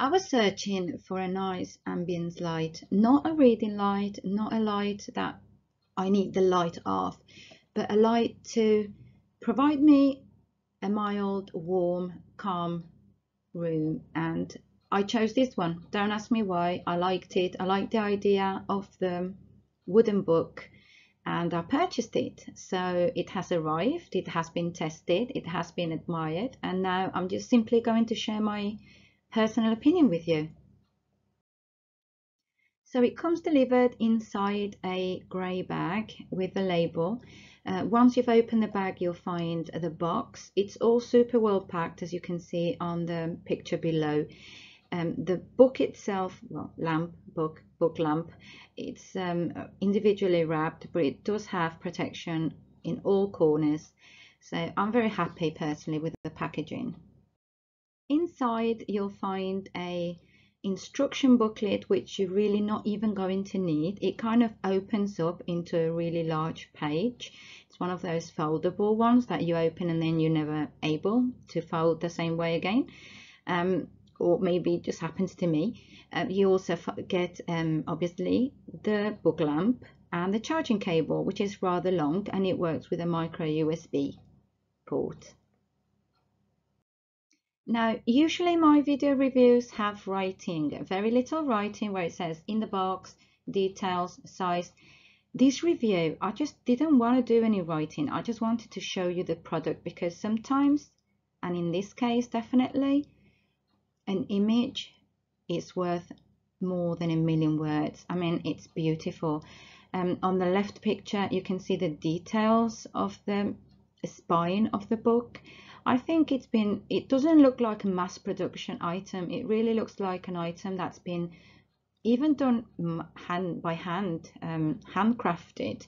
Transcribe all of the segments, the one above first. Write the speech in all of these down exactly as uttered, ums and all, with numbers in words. I was searching for a nice ambience light, not a reading light, not a light that I need the light off, but a light to provide me a mild, warm, calm room, and I chose this one. Don't ask me why. I liked it. I liked the idea of the wooden book and I purchased it. So it has arrived, it has been tested, it has been admired, and now I'm just simply going to share my personal opinion with you. So it comes delivered inside a grey bag with a label. Uh, once you've opened the bag, you'll find the box. It's all super well packed, as you can see on the picture below. Um, the book itself, well, lamp, book, book lamp, it's um, individually wrapped, but it does have protection in all corners. So I'm very happy personally with the packaging. Inside, you'll find a instruction booklet, which you're really not even going to need. It kind of opens up into a really large page. It's one of those foldable ones that you open and then you're never able to fold the same way again, um, or maybe it just happens to me. Uh, you also get um, obviously the book lamp and the charging cable, which is rather long and it works with a micro U S B port. Now, usually my video reviews have writing, very little writing where it says in the box, details, size. This review, I just didn't want to do any writing. I just wanted to show you the product because sometimes, and in this case definitely, an image is worth more than a million words. I mean, it's beautiful. Um, on the left picture, you can see the details of the spine of the book. I think it's been, it doesn't look like a mass production item. It really looks like an item that's been even done hand by hand, um, handcrafted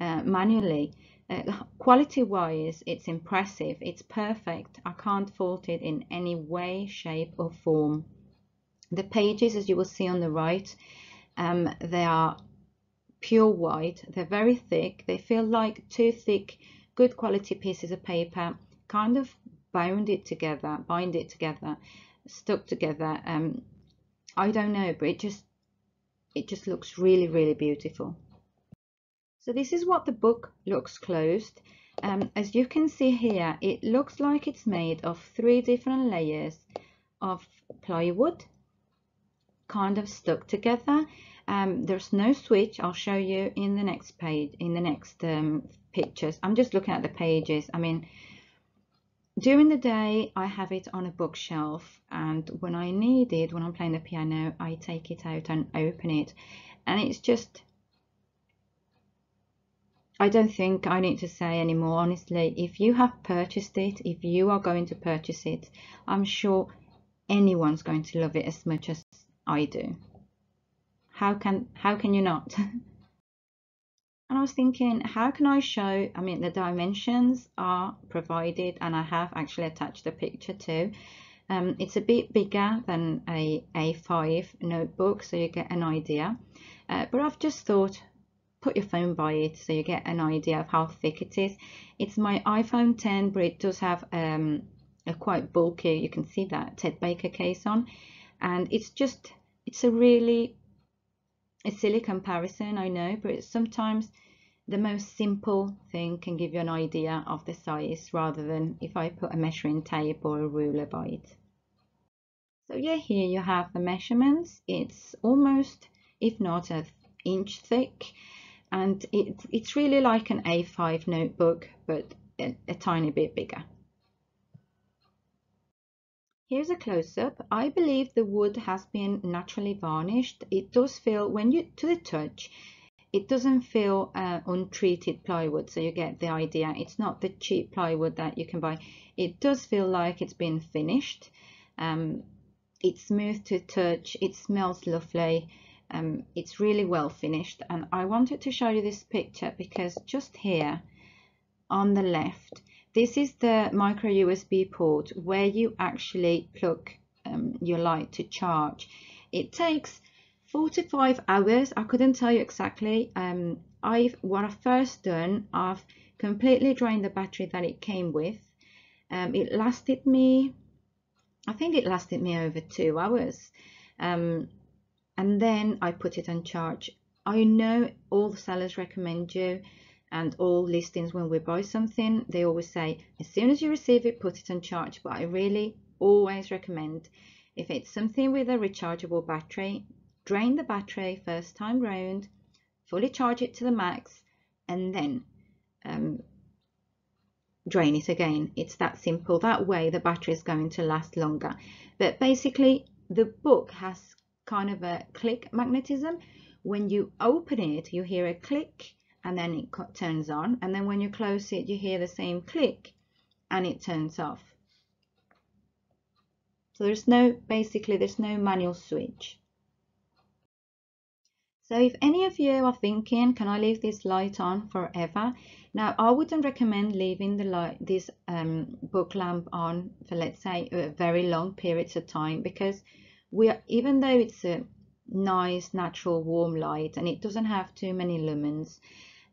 uh, manually. Uh, quality wise, it's impressive. It's perfect. I can't fault it in any way, shape or form. The pages, as you will see on the right, um, they are pure white. They're very thick. They feel like two thick, good quality pieces of paper, kind of bound it together, bind it together, stuck together. Um, I don't know, but it just, it just looks really, really beautiful. So this is what the book looks closed. Um, as you can see here, it looks like it's made of three different layers of plywood, kind of stuck together. Um, there's no switch. I'll show you in the next page, in the next um, pictures. I'm just looking at the pages. I mean, during the day, I have it on a bookshelf, and when I need it, when I'm playing the piano, I take it out and open it. And it's just, I don't think I need to say anymore, honestly. If you have purchased it, if you are going to purchase it, I'm sure anyone's going to love it as much as I do. How can, how can you not? And I was thinking, how can I show, I mean, the dimensions are provided and I have actually attached a picture too. Um, it's a bit bigger than a A five notebook, so you get an idea. Uh, but I've just thought, put your phone by it so you get an idea of how thick it is. It's my iPhone ten, but it does have um, a quite bulky, you can see that, Ted Baker case on. And it's just, it's a really, a silly comparison, I know, but sometimes the most simple thing can give you an idea of the size rather than if I put a measuring tape or a ruler by it. So yeah, here you have the measurements. It's almost, if not an inch thick, and it, it's really like an A five notebook, but a, a tiny bit bigger. Here's a close-up. I believe the wood has been naturally varnished. It does feel, when you to the touch, it doesn't feel uh, untreated plywood, so you get the idea. It's not the cheap plywood that you can buy. It does feel like it's been finished. Um, it's smooth to touch. It smells lovely. Um, it's really well finished. And I wanted to show you this picture because just here on the left, this is the micro U S B port where you actually plug um, your light to charge. It takes four to five hours. I couldn't tell you exactly. Um, I've what I first done, I've completely drained the battery that it came with. Um, it lasted me, I think it lasted me over two hours. Um, and then I put it on charge. I know all the sellers recommend you, and all listings when we buy something, they always say, as soon as you receive it, put it on charge. But I really always recommend, if it's something with a rechargeable battery, drain the battery first time round, fully charge it to the max, and then um, drain it again. It's that simple. That way the battery is going to last longer. But basically the book has kind of a click magnetism. When you open it, you hear a click and then it turns on, and then when you close it, you hear the same click and it turns off. So there's no, basically there's no manual switch. So if any of you are thinking, can I leave this light on forever? Now, I wouldn't recommend leaving the light, this um, book lamp on for, let's say, uh, very long periods of time, because we are, even though it's a nice, natural, warm light and it doesn't have too many lumens,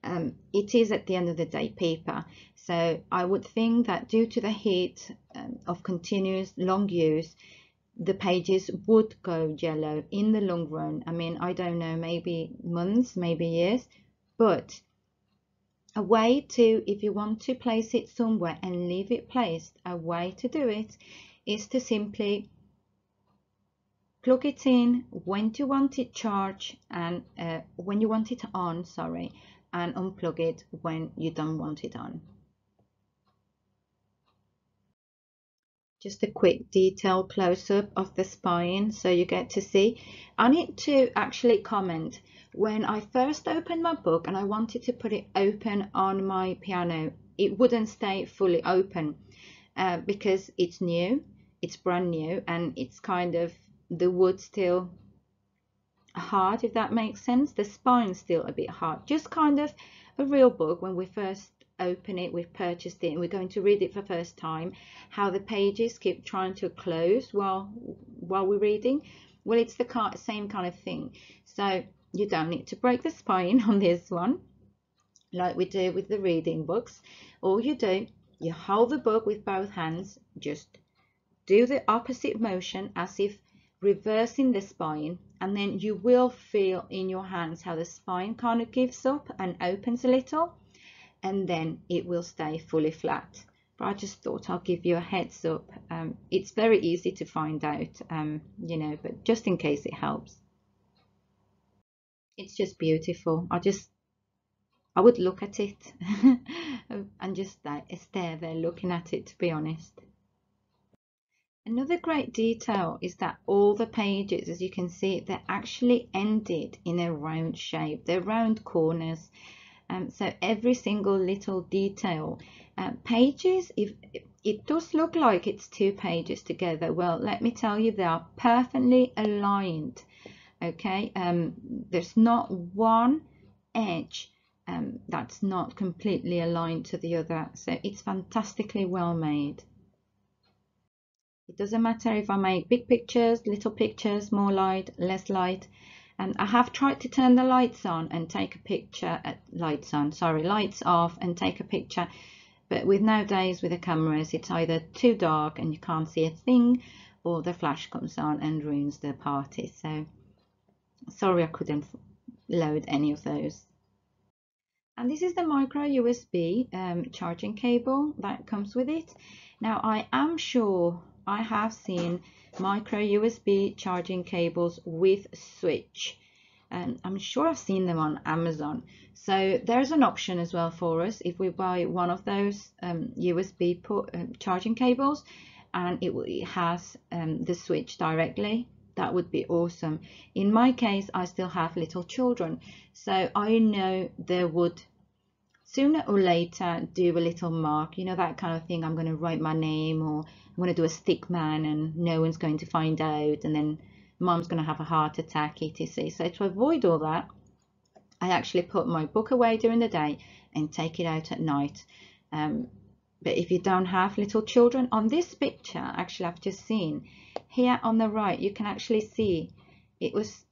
um, it is at the end of the day paper. So I would think that due to the heat um, of continuous long use, the pages would go yellow in the long run. I mean, I don't know, maybe months, maybe years, but a way to, if you want to place it somewhere and leave it placed, a way to do it is to simply plug it in when you want it charged and uh, when you want it on, sorry, and unplug it when you don't want it on. Just a quick detail close-up of the spine so you get to see. I need to actually comment. When I first opened my book and I wanted to put it open on my piano, it wouldn't stay fully open uh, because it's new, it's brand new, and it's kind of the wood still hard, if that makes sense. The spine's still a bit hard, just kind of a real book when we first open it, we've purchased it and we're going to read it for the first time, how the pages keep trying to close while while we're reading. Well, it's the same kind of thing. So you don't need to break the spine on this one like we do with the reading books. All you do, you hold the book with both hands, just do the opposite motion as if reversing the spine, and then you will feel in your hands how the spine kind of gives up and opens a little, and then it will stay fully flat. But I just thought I'll give you a heads up. Um, it's very easy to find out, um, you know, but just in case it helps. It's just beautiful. I just, I would look at it and just stare there looking at it, to be honest. Another great detail is that all the pages, as you can see, they're actually ended in a round shape. They're round corners. Um, so every single little detail. Uh, pages, if it does look like it's two pages together, well, let me tell you, they are perfectly aligned. Okay, um, there's not one edge um, that's not completely aligned to the other. So it's fantastically well made. It doesn't matter if I make big pictures, little pictures, more light, less light. And I have tried to turn the lights on and take a picture, at lights on, sorry, lights off and take a picture. But with nowadays with the cameras, it's either too dark and you can't see a thing, or the flash comes on and ruins the party. So sorry, I couldn't load any of those. And this is the micro U S B um, charging cable that comes with it. Now, I am sure I have seen micro U S B charging cables with switch. Um, I'm sure I've seen them on Amazon. So there's an option as well for us if we buy one of those um, U S B port, um, charging cables, and it, it has um, the switch directly. That would be awesome. In my case, I still have little children, so I know they would sooner or later do a little mark, you know, that kind of thing. I'm going to write my name, or I'm going to do a stick man and no one's going to find out, and then mom's going to have a heart attack, et cetera. So to avoid all that, I actually put my book away during the day and take it out at night. Um, but if you don't have little children, on this picture, actually I've just seen, here on the right, you can actually see, it was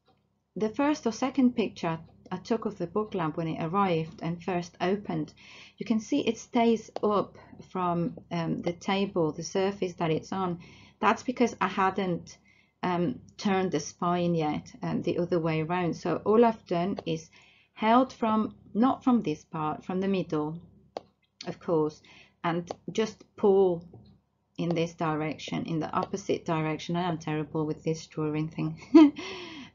the first or second picture I took of the book lamp when it arrived and first opened. You can see it stays up from um, the table, the surface that it's on, that's because I hadn't um, turned the spine yet and the other way around. So all I've done is held from, not from this part, from the middle, of course, and just pull in this direction, in the opposite direction. I'm terrible with this drawing thing.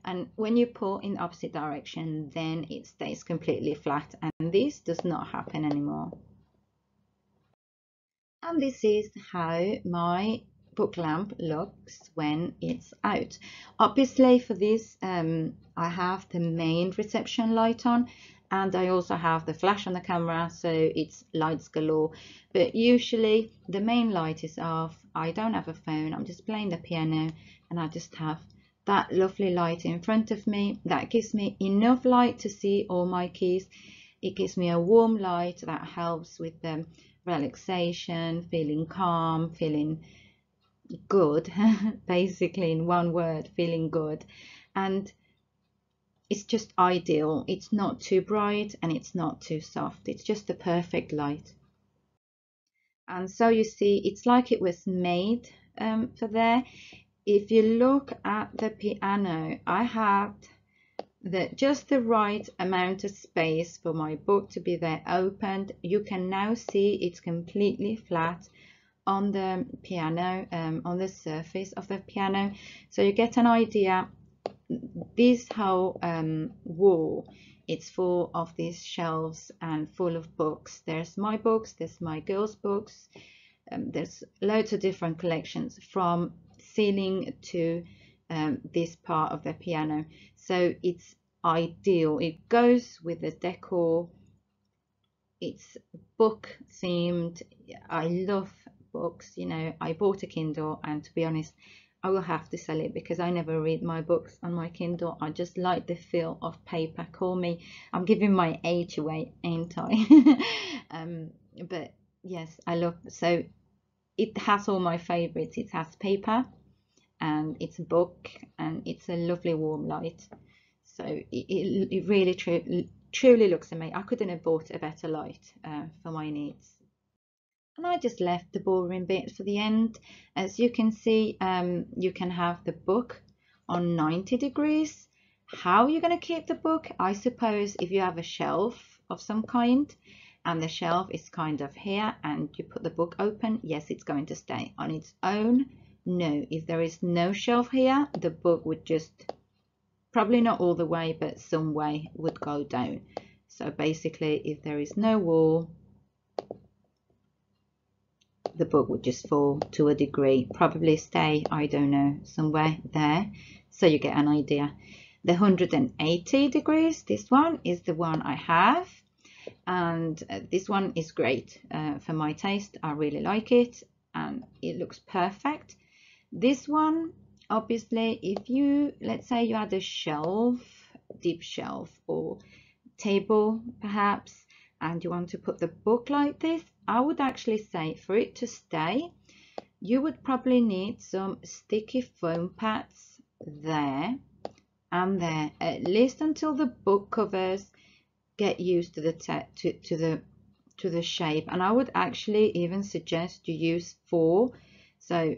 And when you pull in the opposite direction, then it stays completely flat, and this does not happen anymore. And this is how my book lamp looks when it's out. Obviously for this um, I have the main reception light on, and I also have the flash on the camera, so it's lights galore. But usually the main light is off, I don't have a phone, I'm just playing the piano, and I just have that lovely light in front of me that gives me enough light to see all my keys. It gives me a warm light that helps with the relaxation, feeling calm, feeling good, basically, in one word, feeling good. And it's just ideal. It's not too bright and it's not too soft. It's just the perfect light. And so you see, it's like it was made um, for there. If you look at the piano, I had the, just the right amount of space for my book to be there opened. You can now see it's completely flat on the piano, um, on the surface of the piano. So you get an idea. This whole um, wall, it's full of these shelves and full of books. There's my books, there's my girls' books, um, there's loads of different collections from ceiling to um, this part of the piano. So it's ideal. It goes with the decor. It's book themed. I love books. You know, I bought a Kindle, and to be honest, I will have to sell it because I never read my books on my Kindle. I just like the feel of paper. Call me, I'm giving my age away, ain't I? um, but yes, I love, so it has all my favourites. It has paper and it's a book and it's a lovely warm light. So it, it, it really tru truly looks amazing. I couldn't have bought a better light uh, for my needs. And I just left the boring bit for the end. As you can see, um, you can have the book on ninety degrees. How are you going to keep the book? I suppose if you have a shelf of some kind and the shelf is kind of here and you put the book open, yes, it's going to stay on its own. No, if there is no shelf here, the book would just, probably not all the way, but some way would go down. So basically, if there is no wall, the book would just fall to a degree, probably stay, I don't know, somewhere there. So you get an idea. The one hundred eighty degrees, this one is the one I have, and this one is great uh, for my taste. I really like it and it looks perfect. This one, obviously, if you, let's say you had a shelf, deep shelf or table perhaps, and you want to put the book like this, I would actually say for it to stay, you would probably need some sticky foam pads there and there, at least until the book covers get used to the to, to the to the shape. And I would actually even suggest you use four, so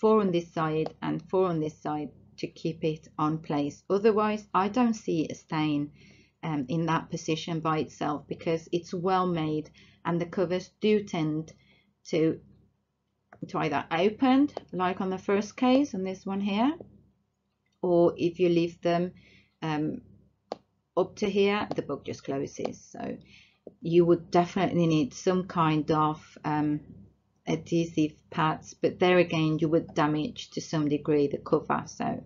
four on this side and four on this side to keep it on place. Otherwise, I don't see it staying Um, in that position by itself, because it's well made and the covers do tend to to either open, like on the first case on this one here, or if you leave them um, up to here, the book just closes. So you would definitely need some kind of um, adhesive pads, but there again you would damage to some degree the cover, so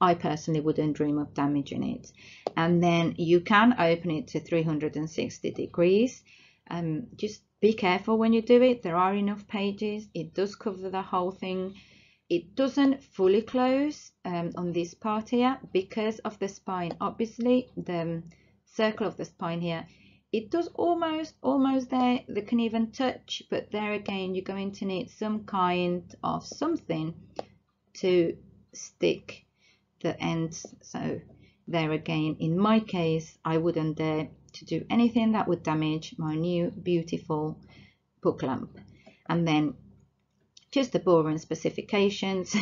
I personally wouldn't dream of damaging it. And then you can open it to three hundred sixty degrees. Um, just be careful when you do it. There are enough pages. It does cover the whole thing. It doesn't fully close um, on this part here because of the spine. Obviously, the circle of the spine here, it does almost, almost there. They can even touch, but there again, you're going to need some kind of something to stick the ends. So there again, in my case, I wouldn't dare to do anything that would damage my new beautiful book lamp. And then just the boring specifications,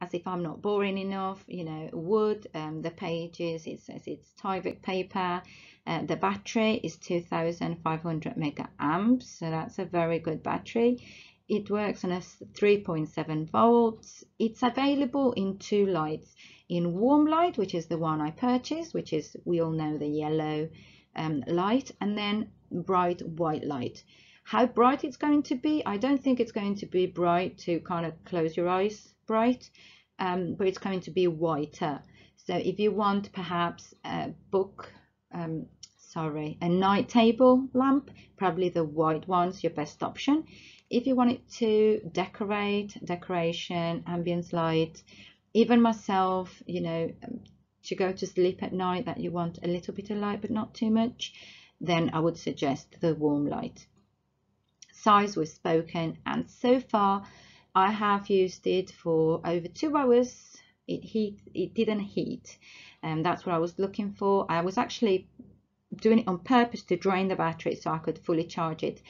as if I'm not boring enough, you know, wood, um, the pages, it says it's Tyvek paper, uh, the battery is two thousand five hundred mega amps, so that's a very good battery. It works on a three point seven volts. It's available in two lights, in warm light, which is the one I purchased, which is, we all know, the yellow um, light, and then bright white light. How bright it's going to be, I don't think it's going to be bright to kind of close your eyes bright, um, but it's going to be whiter. So if you want perhaps a book, um, sorry, a night table lamp, probably the white one's your best option. If you wanted to decorate, decoration, ambience light, even myself, you know, to go to sleep at night, that you want a little bit of light but not too much, then I would suggest the warm light. Size was spoken, and so far I have used it for over two hours. It heat, it didn't heat, and that's what I was looking for. I was actually doing it on purpose to drain the battery so I could fully charge it,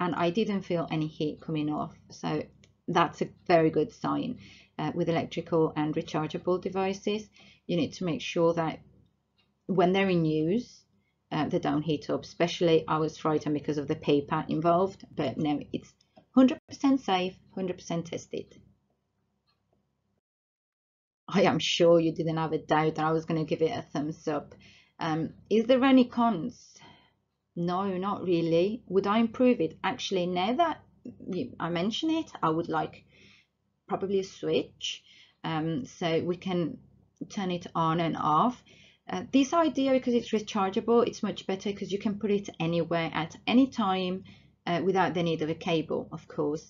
and I didn't feel any heat coming off, so that's a very good sign. Uh, with electrical and rechargeable devices, you need to make sure that when they're in use, uh, they don't heat up. Especially, I was frightened because of the paper involved, but no, it's one hundred percent safe, one hundred percent tested. I am sure you didn't have a doubt that I was going to give it a thumbs up. Um, is there any cons? No, not really. Would I improve it? Actually, now that you, I mention it, I would like probably a switch, um, so we can turn it on and off. Uh, this idea, because it's rechargeable, it's much better because you can put it anywhere at any time uh, without the need of a cable, of course.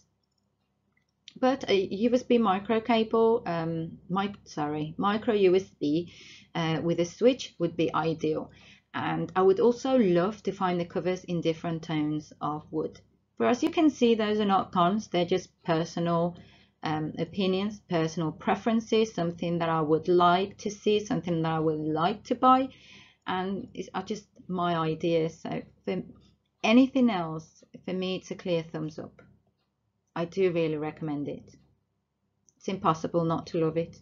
But a U S B micro cable, um, mic sorry, micro U S B uh, with a switch would be ideal. And I would also love to find the covers in different tones of wood. But as you can see, those are not cons, they're just personal um, opinions, personal preferences, something that I would like to see, something that I would like to buy, and it's are just my ideas. So for anything else, for me it's a clear thumbs up. I do really recommend it. It's impossible not to love it.